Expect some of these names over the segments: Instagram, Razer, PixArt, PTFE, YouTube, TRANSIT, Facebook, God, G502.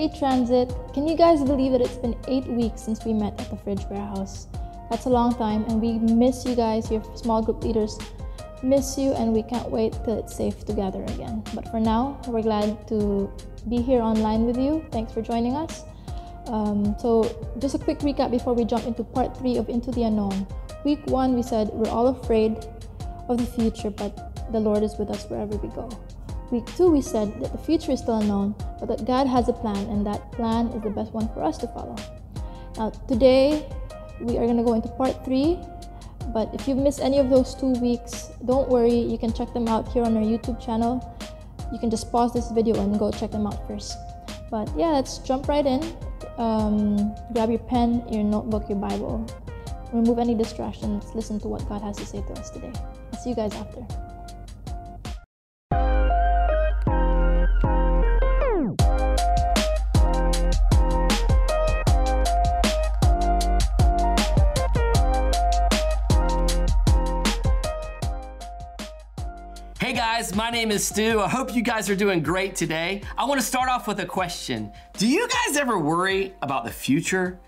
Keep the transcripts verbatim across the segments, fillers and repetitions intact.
Hey Transit, can you guys believe that it's been eight weeks since we met at the Fridge Warehouse? That's a long time and we miss you guys, your small group leaders miss you, and we can't wait till it's safe to gather again. But for now, we're glad to be here online with you. Thanks for joining us. Um, so just a quick recap before we jump into part three of Into the Unknown. Week one, we said we're all afraid of the future, but the Lord is with us wherever we go. Week two, we said that the future is still unknown, but that God has a plan, and that plan is the best one for us to follow. Now, today, we are going to go into part three, but if you've missed any of those two weeks, don't worry, you can check them out here on our YouTube channel. You can just pause this video and go check them out first. But yeah, let's jump right in. Um, grab your pen, your notebook, your Bible. Remove any distractions. Listen to what God has to say to us today. I'll see you guys after. Hey guys, my name is Stu. I hope you guys are doing great today. I want to start off with a question. Do you guys ever worry about the future?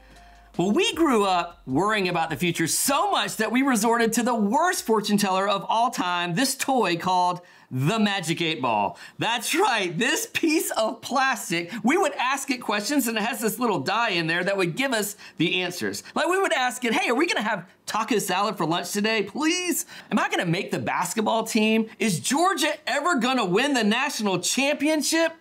Well, we grew up worrying about the future so much that we resorted to the worst fortune teller of all time, this toy called the Magic eight Ball. That's right, this piece of plastic, we would ask it questions and it has this little die in there that would give us the answers. Like we would ask it, hey, are we gonna have taco salad for lunch today, please? Am I gonna make the basketball team? Is Georgia ever gonna win the national championship?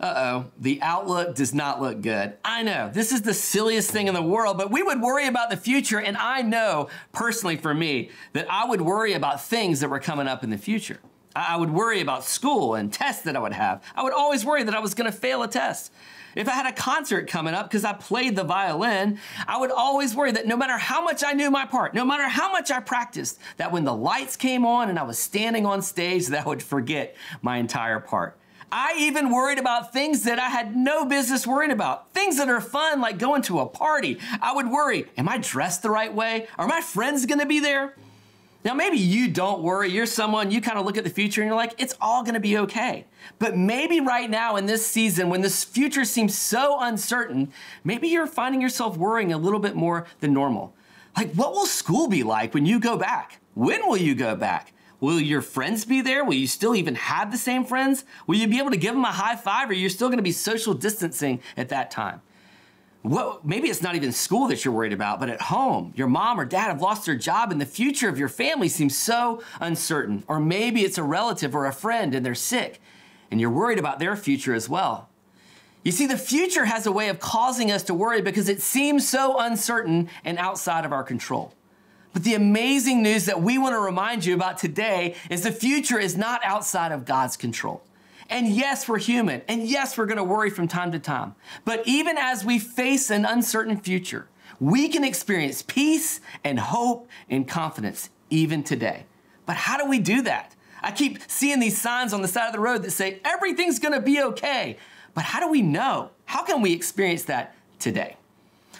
Uh-oh, the outlook does not look good. I know, this is the silliest thing in the world, but we would worry about the future, and I know, personally for me, that I would worry about things that were coming up in the future. I would worry about school and tests that I would have. I would always worry that I was gonna fail a test. If I had a concert coming up because I played the violin, I would always worry that no matter how much I knew my part, no matter how much I practiced, that when the lights came on and I was standing on stage, that I would forget my entire part. I even worried about things that I had no business worrying about. Things that are fun, like going to a party. I would worry, am I dressed the right way? Are my friends gonna be there? Now, maybe you don't worry. You're someone, you kind of look at the future and you're like, it's all gonna be okay. But maybe right now in this season, when this future seems so uncertain, maybe you're finding yourself worrying a little bit more than normal. Like, what will school be like when you go back? When will you go back? Will your friends be there? Will you still even have the same friends? Will you be able to give them a high five, or you're still gonna be social distancing at that time? What, maybe it's not even school that you're worried about, but at home, your mom or dad have lost their job and the future of your family seems so uncertain. Or maybe it's a relative or a friend and they're sick and you're worried about their future as well. You see, the future has a way of causing us to worry because it seems so uncertain and outside of our control. But the amazing news that we want to remind you about today is the future is not outside of God's control. And yes, we're human, and yes, we're gonna worry from time to time. But even as we face an uncertain future, we can experience peace and hope and confidence even today. But how do we do that? I keep seeing these signs on the side of the road that say, everything's gonna be okay. But how do we know? How can we experience that today?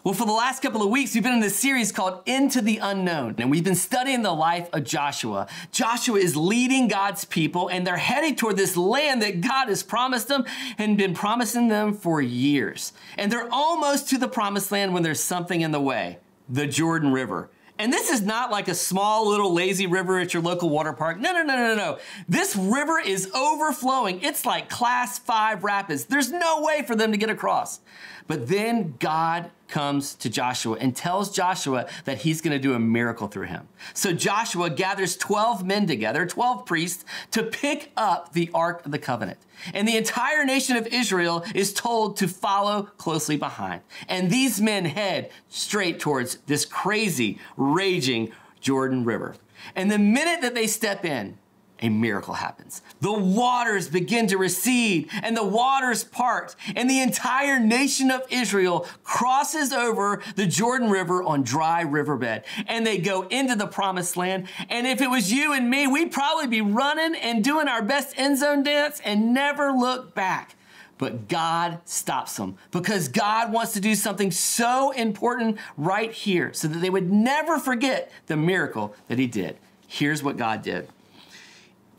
Well, for the last couple of weeks, we've been in this series called Into the Unknown, and we've been studying the life of Joshua. Joshua is leading God's people, and they're headed toward this land that God has promised them and been promising them for years. And they're almost to the promised land when there's something in the way, the Jordan River. And this is not like a small little lazy river at your local water park. No, no, no, no, no. This river is overflowing. It's like class five rapids. There's no way for them to get across. But then God comes to Joshua and tells Joshua that he's gonna do a miracle through him. So Joshua gathers twelve men together, twelve priests, to pick up the Ark of the Covenant. And the entire nation of Israel is told to follow closely behind. And these men head straight towards this crazy, raging Jordan River. And the minute that they step in, a miracle happens. The waters begin to recede and the waters part, and the entire nation of Israel crosses over the Jordan River on dry riverbed, and they go into the promised land. And if it was you and me, we'd probably be running and doing our best end zone dance and never look back. But God stops them because God wants to do something so important right here so that they would never forget the miracle that he did. Here's what God did.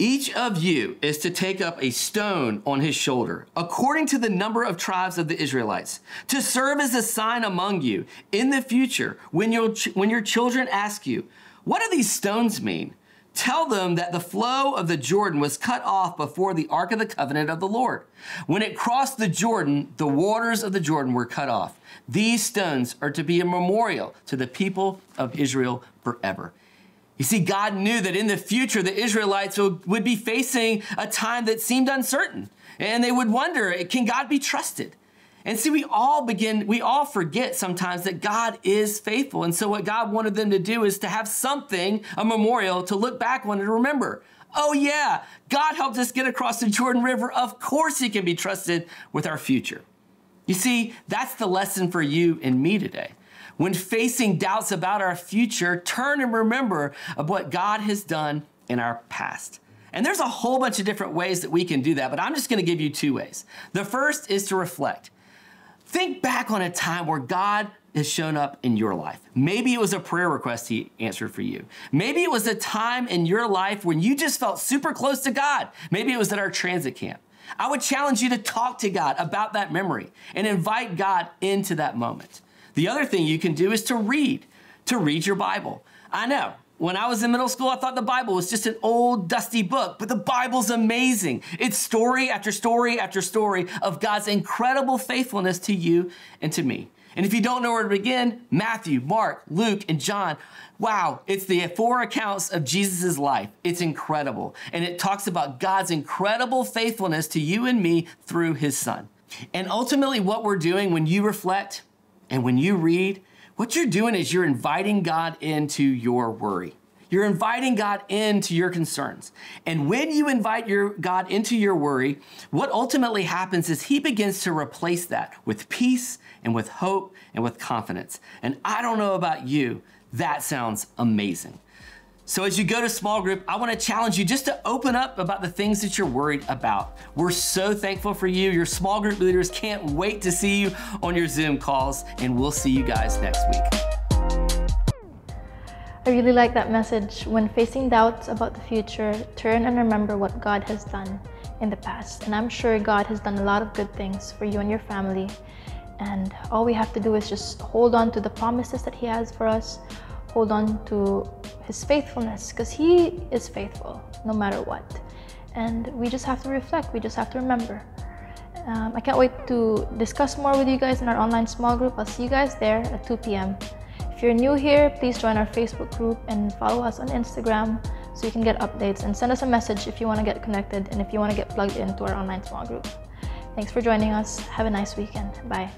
Each of you is to take up a stone on his shoulder, according to the number of tribes of the Israelites, to serve as a sign among you in the future. When your, when your children ask you, what do these stones mean? Tell them that the flow of the Jordan was cut off before the Ark of the Covenant of the Lord. When it crossed the Jordan, the waters of the Jordan were cut off. These stones are to be a memorial to the people of Israel forever. You see, God knew that in the future, the Israelites would be facing a time that seemed uncertain, and they would wonder, can God be trusted? And see, we all begin, we all forget sometimes that God is faithful. And so what God wanted them to do is to have something, a memorial to look back on and to remember. Oh yeah, God helped us get across the Jordan River. Of course he can be trusted with our future. You see, that's the lesson for you and me today. When facing doubts about our future, turn and remember of what God has done in our past. And there's a whole bunch of different ways that we can do that, but I'm just gonna give you two ways. The first is to reflect. Think back on a time where God has shown up in your life. Maybe it was a prayer request he answered for you. Maybe it was a time in your life when you just felt super close to God. Maybe it was at our transit camp. I would challenge you to talk to God about that memory and invite God into that moment. The other thing you can do is to read, to read your Bible. I know, when I was in middle school, I thought the Bible was just an old, dusty book, but the Bible's amazing. It's story after story after story of God's incredible faithfulness to you and to me. And if you don't know where to begin, Matthew, Mark, Luke, and John, wow, it's the four accounts of Jesus' life. It's incredible. And it talks about God's incredible faithfulness to you and me through his son. And ultimately what we're doing when you reflect, and when you read, what you're doing is you're inviting God into your worry. You're inviting God into your concerns. And when you invite your God into your worry, what ultimately happens is he begins to replace that with peace and with hope and with confidence. And I don't know about you, that sounds amazing. So as you go to small group, I wanna challenge you just to open up about the things that you're worried about. We're so thankful for you. Your small group leaders can't wait to see you on your Zoom calls, and we'll see you guys next week. I really like that message. When facing doubts about the future, turn and remember what God has done in the past. And I'm sure God has done a lot of good things for you and your family. And all we have to do is just hold on to the promises that he has for us, hold on to his faithfulness, because he is faithful no matter what. And we just have to reflect, we just have to remember. Um, I can't wait to discuss more with you guys in our online small group. I'll see you guys there at two p m If you're new here, please join our Facebook group and follow us on Instagram so you can get updates, and send us a message if you want to get connected and if you want to get plugged into our online small group. Thanks for joining us. Have a nice weekend. Bye.